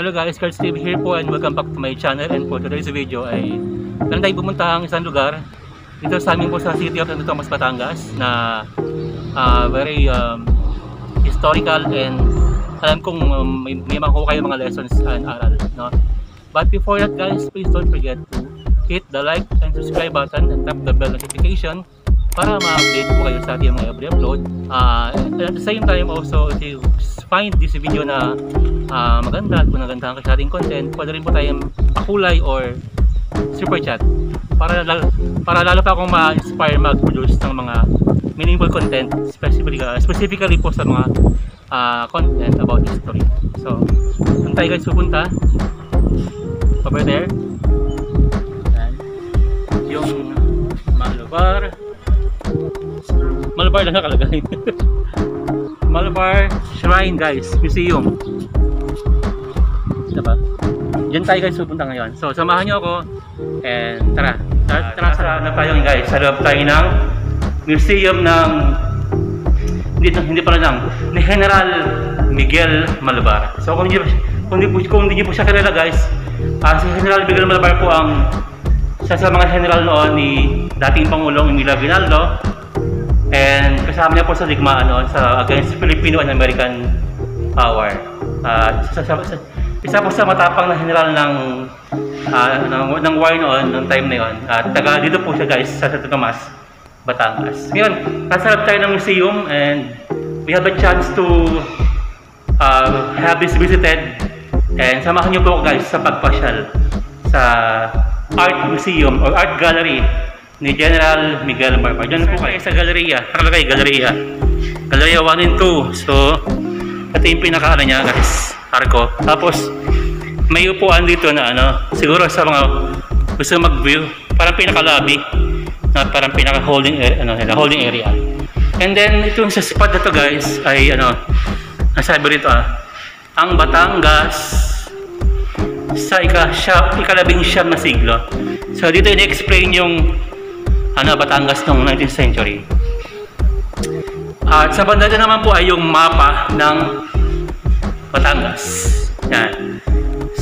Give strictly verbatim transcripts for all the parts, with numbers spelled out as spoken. Hello guys, Kurt Steve here po and welcome back to my channel. And for today's video ay lang tayo pumunta ang isang lugar dito sa amin po sa city of Santo Tomas, Batangas na uh, very um, historical, and alam kong um, may, may makuha kayo mga lessons and aral, no? But before that guys, please don't forget to hit the like and subscribe button and tap the bell notification para ma-update po kayo sa ating mga every upload. Uh, at the same time also, if you find this video na uh, maganda at kung nagandahan ka sa ating content, pwede rin po tayong pakulay or super chat para, para lalo pa akong ma-inspire mag-produce ng mga meaningful content, specifically, uh, specifically po sa mga uh, content about history. So, saan tayo guys pupunta? Over there. And yung Malvar Malvar lang nakalagay. Malvar Shrine guys, museum. Diba? Diyan tayo guys pupunta ngayon. So samahan nyo ako. And tara. Tara, tara, tara na tayo guys. Sa loob tayo ng museum ng Hindi, hindi pala lang ni General Miguel Malvar. So kung hindi, kung hindi, kung hindi nyo po siya kilala guys, uh, si General Miguel Malvar po ang isa sa mga general noon ni dating Pangulong Emilio Aguinaldo. And kasama niya po sa digmaan noon sa against Filipino and American power. Uh, isa, isa, isa, isa po sa matapang na general ng, uh, ng, ng war noon, ng time na yun. At uh, taga dito po siya guys sa Santo Tomas, Batangas. Ngayon, nasarap tayo ng museum and we have a chance to uh, have this visited. And samahan niyo po guys sa pagpasyal sa Art Museum or Art Gallery ni General Miguel Malvar. Diyan po kayo sa galeriya. Nakalagay, galeriya. Galeriya one and two. So, ito yung pinakaano niya guys, arko. Tapos, may upuan dito na ano, siguro sa mga gusto mag-view, parang pinaka-lobby, parang pinaka-holding area, ano, holding area. And then, itong sa spot na to guys, ay ano, nasabi rito ah, ang Batangas sa ikalabing siyam na siglo. So, dito in-explain yung ano, Batangas ng nineteenth century. At sa banda dyan naman po ay yung mapa ng Batangas. Yan.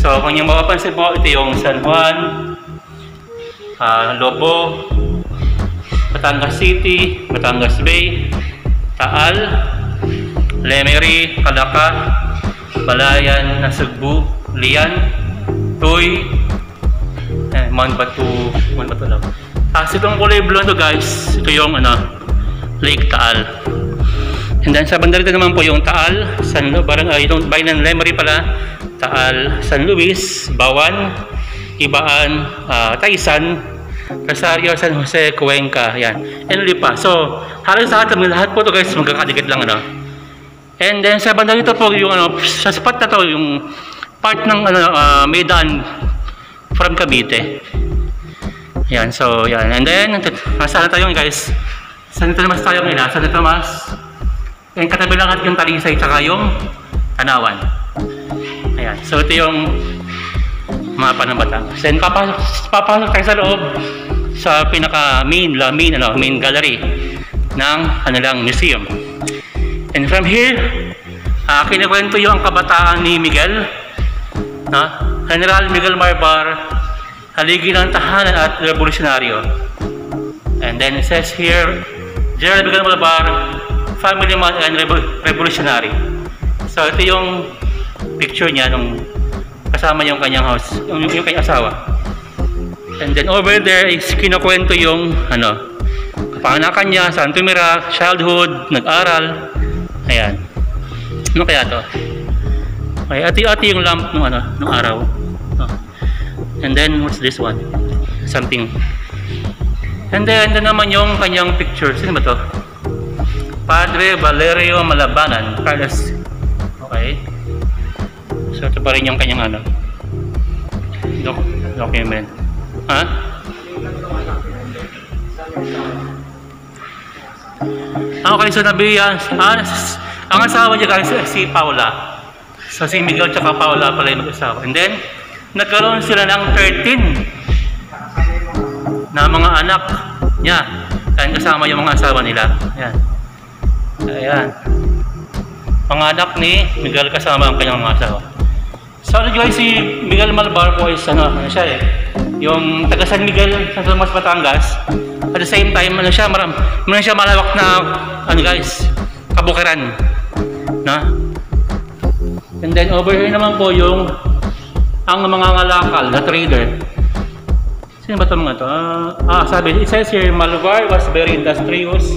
So kung nyo mapapansin po, ito yung San Juan, uh, Lobo, Batangas City, Batangas Bay, Taal, Lemery, Calaca, Balayan, Nasugbu, Lian, Tuy, eh, Mount Batu, Mount Batu lang. Tapos itong kulay blue to guys, ito yung ano, Lake Taal. And then sa banda rito naman po yung Taal, San Barang, uh, itong Bayan ng Lemery pala, Taal, San Luis, Bawan, Ibaan, uh, Taysan, Casario, San Jose, Cuenca, yan. And lipa. So, halos sa atin, lahat po to guys, magkakadikit lang ano. And then sa banda rito po yung ano, sa spot na to, yung part ng ano, uh, Maidan from Cavite. Yan, so yan. And then, saan na tayo guys? Saan na mas tayo ngayon? Saan na mas? Yung katabi lang at yung Talisay tsaka yung Tanawan. Ayan, so ito yung mapa ng Batangas. Then, papasok, papasok tayo sa loob sa pinaka main, la main, ano, main gallery ng kanilang museum. And from here, uh, kinakwento yung kabataan ni Miguel, na General Miguel Malvar, haligi ng tahanan at revolusyonaryo. And then it says here, General Miguel Malvar, family man and revolutionary. So ito yung picture niya nung kasama yung kanyang house, yung, yung kanyang asawa. And then over there is kinukwento yung ano, kapanganakan niya, saan tumira, childhood, nag-aral. Ayan. Ano kaya to? Ay, ati-ati yung lamp nung ano, nung araw. And then, what's this one? Something. And then, ito naman yung kanyang picture. Sino ba to? Padre Valerio Malabanan. Carlos. Okay. So, ito pa rin yung kanyang ano. Doc document. Ha? Ah, okay. So, nabi yan. Ah, ang asawa niya guys, si Paula. So, si Miguel tsaka Paula pala yung mag-asawa. And then, nagkaroon sila ng thirteen na mga anak niya. Ayan, kasama yung mga asawa nila. Ayan. Ayan. Mga anak ni Miguel kasama ang kanyang mga asawa. So ano guys, si Miguel Malvar po is ano, ano siya eh, yung taga San Miguel, Santo Tomas, Batangas. At the same time, ano siya, maram, maram siya malawak na, ano guys, kabukiran, na? And then over here naman po yung, ang mga ngalakal na trader. Sino ba ito mga ito? Ah, ah, sabi, it says here, Malvar was very industrious.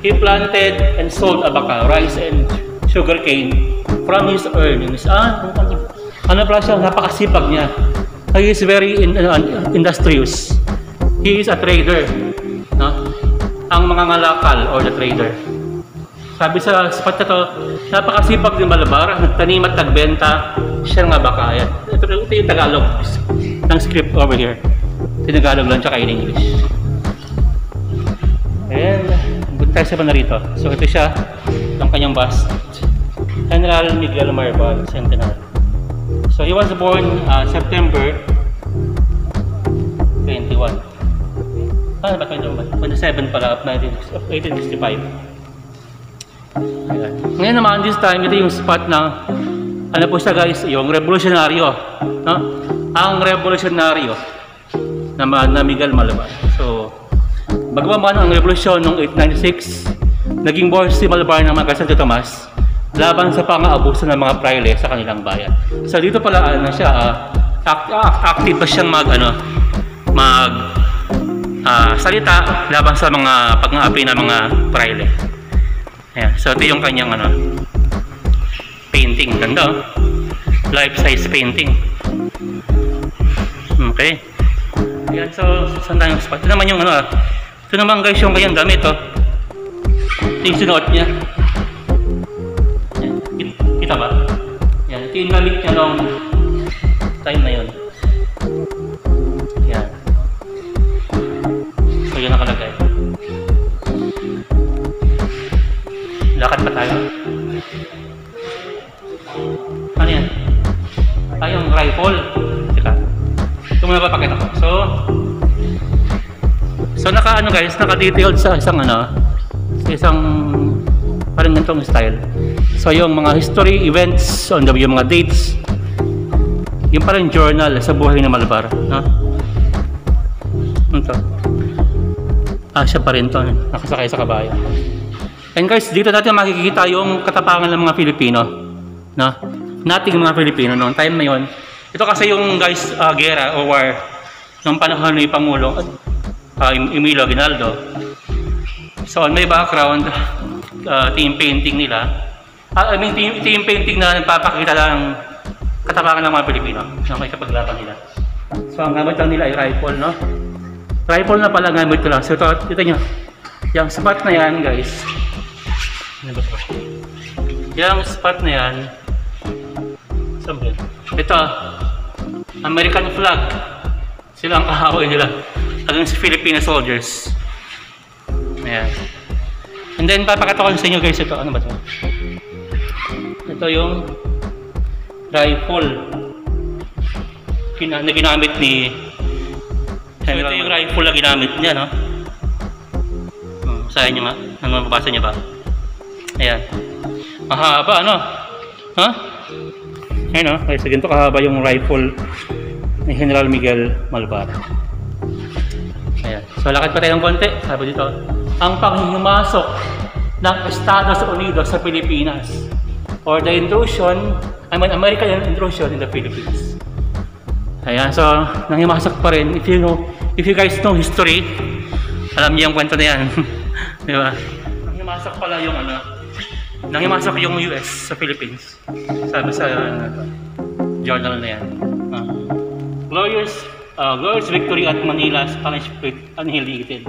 He planted and sold abaca, rice and sugarcane from his earnings. Ah, ano pala siya, napakasipag niya. He is very in, uh, industrious. He is a trader, no? Ang mga ngalakal or the trader. Sabi sa spot na to, napakasipag ni Malvar, nagtanim at nagbenta siya ng abaka. Ayan. Ito, ito yung Tagalog ng script over here. Tinagalog lang tsaka in English. And punta tayo sa banda rito. So ito siya, ang kanyang bust. General Miguel Malvar, Centenary. So he was born uh, September twenty-one. Ah, ba twenty-one? twenty-seven pala, eighteen sixty-five. Ayan. Ngayon naman, this time, ito yung spot ng, ano po siya guys, yung revolutionaryo. No? Ang revolutionaryo na, na Miguel Malvar. So, bagaman ang revolusyon noong eighteen ninety-six, naging boss si Malvar ng mga Santo Tomas laban sa pang-aabuso ng mga praile sa kanilang bayan. So dito pala ano siya, uh, act, act, active pa siyang mag ano mag uh, salita laban sa mga pag-aapi ng mga praile. Ayan. So ito yung kanyang ano painting, ganda. Life-size painting. Okay. Ayan, so saan tayo spot? Ito naman yung ano, ito naman guys yung kanyang damit, oh. Ito yung sinuot niya. Kita ba? Yan, ito yung gamit niya noong time na yun. Yan. So yun nakalagay. Lakad pa tayo. Ano yan? Ay, yung rifle. Teka. Ito muna ba pakita ko? So, so naka ano guys, naka-detailed sa isang ano, sa isang parang ganitong style. So yung mga history, events, on the, yung mga dates, yung parang journal sa buhay ng Malvar, no? Ito. Ah, siya pa rin to, nakasakay sa kabayo. And guys, dito natin makikita yung katapangan ng mga Pilipino, no? Nating mga Pilipino noong time na yon. Ito kasi yung guys, uh, gera o war noong panahon ni Pangulong uh, Emilio Aguinaldo. So on my background, uh, team painting nila. I mean, team, team painting na nagpapakita lang katapangan ng mga Pilipino na may kapaglaban nila. So ang gamit lang nila ay rifle, no? Rifle na pala gamit ko lang. So ito, ito nyo. Yung spot na yan, guys. Ano ba ito? Yung spot na yan. Sambal. Ito. American flag. Sila ang kahaway nila. Against si Filipino soldiers. Ayan. And then papakita ko sa inyo guys ito. Ano ba ito? Ito yung rifle na ginamit ni so, ito yung rifle na ginamit niya, no? Hmm, saan nyo nga? Ano, mababasa nyo ba? Ayan. Mahaba, ano? Ha? Huh? Ayan, no? Kaya sa ganito kahaba yung rifle ni General Miguel Malvar. Ayan. So, lakad pa tayo ng konti. Sabi dito, ang panghihimasok ng Estados Unidos sa Pilipinas or the intrusion, I mean American intrusion in the Philippines. Ayan, so nanghimasak pa rin. If you know, if you guys know history, alam niyo yung kwento na yan. Di ba? Nanghimasak pala yung ano, nanghimasak yung U S sa Philippines. Sabi sa uh, journal na yan. Uh, glorious, uh, glorious victory at Manila, Spanish fleet annihilated.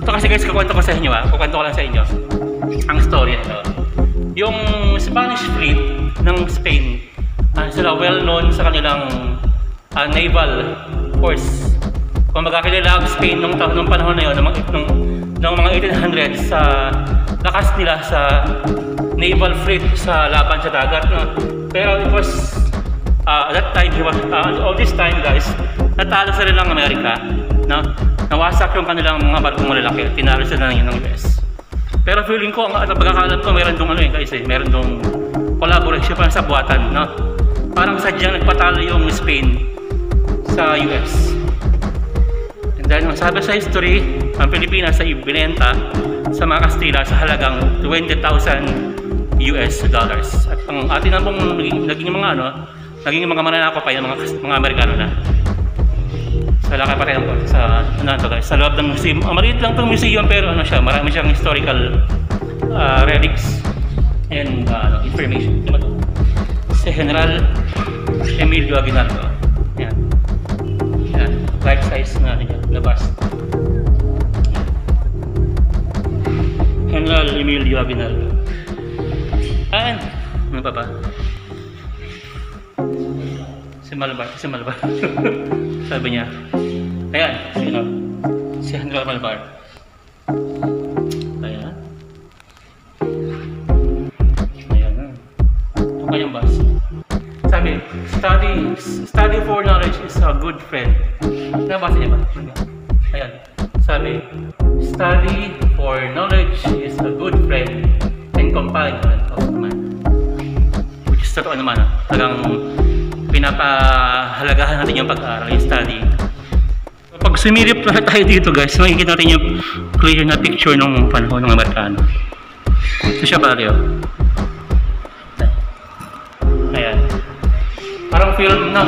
Ito kasi guys, kukwento ko sa inyo ah. Kukwento ko lang sa inyo. Ang story nito. Yung Spanish fleet ng Spain, uh, sila well known sa kanilang uh, naval force. Kung magkakilala ang Spain nung, nung panahon na yun, nung, nung, nung mga eighteen hundreds, sa uh, lakas nila sa naval fleet sa laban sa dagat. No? Pero it was, uh, that time, was, uh, all this time guys, natalo sila ng Amerika. No? Nawasak yung kanilang mga barkong malalaki, tinalo sila ng U S. Pero feeling ko, ang pagkakalam ko, meron doon ano eh guys eh, meron doon collaboration pa sa buwatan, no? parang sadyang nagpatalo yung Spain sa U S. And dahil ang sabi sa history, ang Pilipinas ay ibinenta sa mga Kastila sa halagang twenty thousand US dollars. At ang atin na pong naging, naging mga ano, naging mga mananakop ay ng mga, mga Amerikano na. Sa Calaca pa rin po, sa, ano to guys, sa loob ng museum. Ah, maliit lang itong museum pero ano siya, marami siyang historical uh, relics and uh, information. Si General Emilio Aguinaldo. Ayan. Ayan. Life size na labas. General Emilio Aguinaldo. Ayan. Ano pa ba? Si Malvar. Si Malvar. Sabi niya. Ayan. Sino? Si General Malvar. Ayan. Ayan na. Ito kanyang bus. Sabi, study, study for knowledge is a good friend. Nabasa niya ba? Ayan. Sabi, study for knowledge is a good friend and companion of man. Which is totoo naman. Talagang pinapahalagahan natin yung pag-aaral, yung study. Pag sumirip na tayo dito guys, makikita natin yung clear na picture ng panahon ng Amerikano. Ito siya pala kayo. Ayan. Parang film na.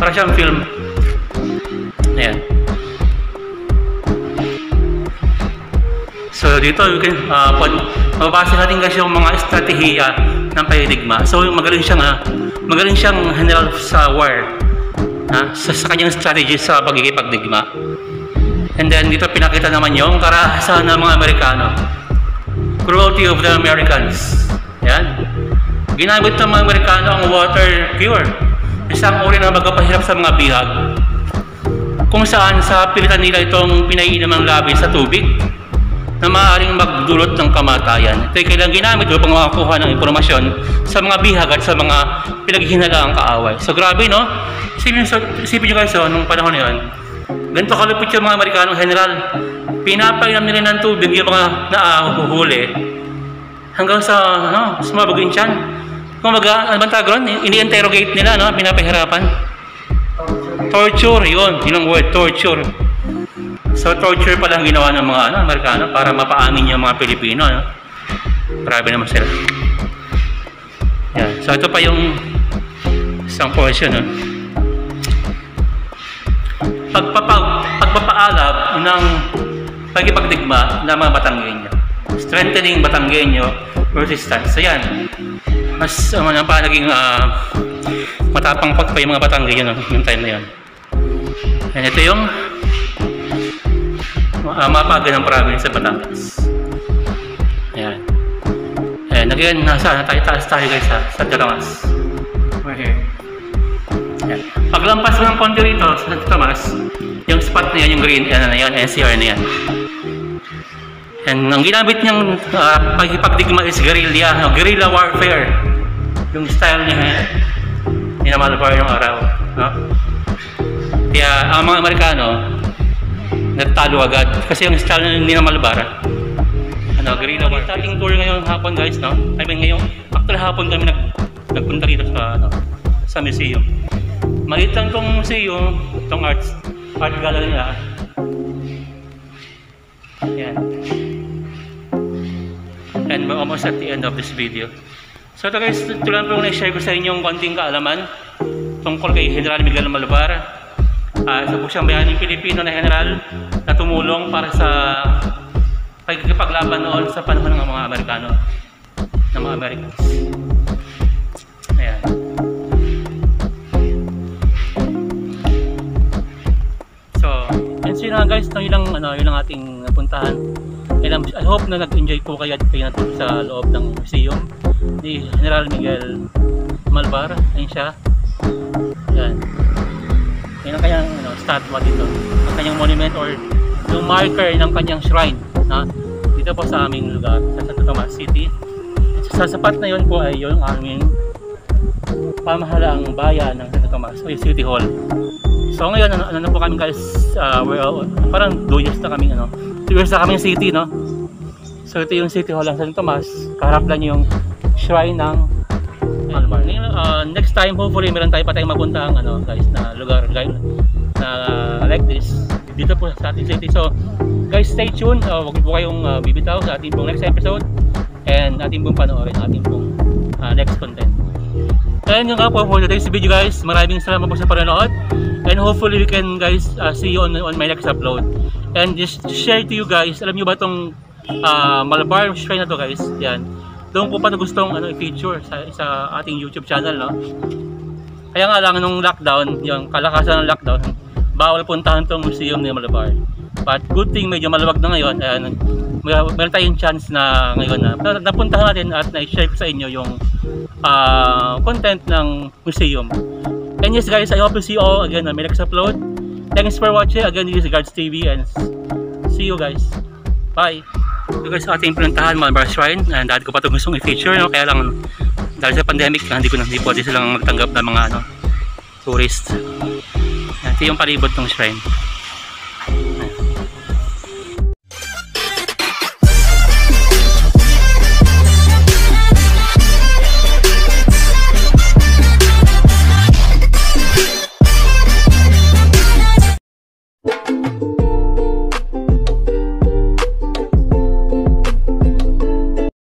Parang siyang film. Ayan. So dito, you can, uh, mababasa natin guys yung mga estratehiya ng paligma. So magaling siyang, uh, magaling siyang general sa war. Ha? Sa, sa kanyang strategy sa pagkikipagdigma. And then dito pinakita naman yung karahasan ng mga Amerikano. Cruelty of the Americans. Ayan. Ginamit ng mga Amerikano ang water cure, isang uri na magpapahirap sa mga bihag, kung saan sa pilitan nila itong pinaiinom ng labi sa tubig na maaaring magdulot ng kamatayan. Ito ay kailang ginamit upang makakuha ng impormasyon sa mga bihag at sa mga pinaghihinalaang kaaway. So grabe no? Isipin, isipin nyo guys, so, nung panahon na yun, ganito kalupit yung mga Amerikanong general. Pinapainom nila ng tubig yung mga naahuhuli hanggang sa, ano, sumabagin siyan. Kung baga, ano bang tagron? Ini-interrogate nila, no? Pinapahirapan. Torture, yun. Yun ang word, torture. So, torture palang ginawa ng mga, ano, Amerikano para mapaamin yung mga Pilipino, ano? Grabe naman sila. Yan. So, ito pa yung isang portion, no? Pagpapag, pagpapaalab ng pagkipagdigma ng mga Batanggenyo. Strengthening Batanggenyo resistance. Ayan. Mas um, ano pa naging uh, matapang pa yung mga Batanggenyo no, yung time na yun. And ito yung uh, mapaga ng province sa Batangas. Ayan. Ayan. Again, nasa tayo taas tayo guys ha, sa Tomas. Okay. Ayan. Paglampas ng konti rito sa Santo Tomas, yung spot na yan, yung green ano na yan, N C R na yan. And ang ginamit niyang uh, pagkipagdigma is guerrilla, no? Guerrilla warfare. Yung style niya, eh. Minamalbar yung araw. No? Kaya ang mga Amerikano, natalo agad. Kasi yung style na minamalbar, ano, guerrilla warfare. Starting tour ngayong hapon guys, no? I mean ngayong, after hapon kami nag, nagpunta dito sa, ano, sa museum. Maliit lang itong museum, itong arts, art gallery nila. Ayan. And we're almost at the end of this video. So ito guys, ito lang po na-share ko sa inyo yung konting kaalaman tungkol kay General Miguel Malvar. uh, Isa po siyang bayaning Pilipino na general na tumulong para sa pagkikipaglaban noon sa panahon ng mga Amerikano, ng mga Americans. Ayan. So, and so yun nga guys, ito yung ano, yun ang ating puntahan. I hope na nag-enjoy po kayo at kayo natuloy sa loob ng museum ni General Miguel Malvar. Ayun siya. Ayan. Ayan ang kanyang ano, statwa dito. Ang kanyang monument or yung marker ng kanyang shrine. Na, dito po sa aming lugar sa Santo Tomas City. Sa sapat na yun po ay yung aming pamahalaang bayan ng Santo Tomas o City Hall. So ngayon, ano, ano na po kami guys, uh, we're, uh, parang two years na kami ano, two years na kaming city, no? So ito yung City Hall ng Santo Tomas. Kaharap lang yung shrine ng Malvar. Uh, next time hopefully meron tayo pa tayong mapuntang ano guys na lugar guys na uh, like this dito po sa ating city. So guys, stay tuned, uh, wag po kayong uh, bibitaw sa ating pong next episode and ating pong panoorin ating pong uh, next content. And yun nga po for today's video guys, maraming salamat po sa panonood and hopefully we can guys uh, see you on, on my next upload. And just share to you guys, alam nyo ba tong uh, Malvar shrine na to guys, yan doon po pa na gustong ano, i-feature sa, sa ating YouTube channel, no? Kaya nga lang nung lockdown, yung kalakasan ng lockdown, bawal puntahan tong museum ni Malvar. But good thing medyo maluwag na ngayon and meron tayong chance na ngayon na napuntahan natin at na-share ko sa inyo yung uh, content ng museum. And yes guys, I hope to see you all again on my next upload. Thanks for watching. Again, this is Gardz T V and see you guys. Bye! So guys, ating pinuntahan Malvar Shrine and dahil ko pa ito gustong i-feature, no? Kaya lang dahil sa pandemic, hindi ko na hindi pwede silang magtanggap ng mga ano, tourist. Ito yung palibot ng shrine.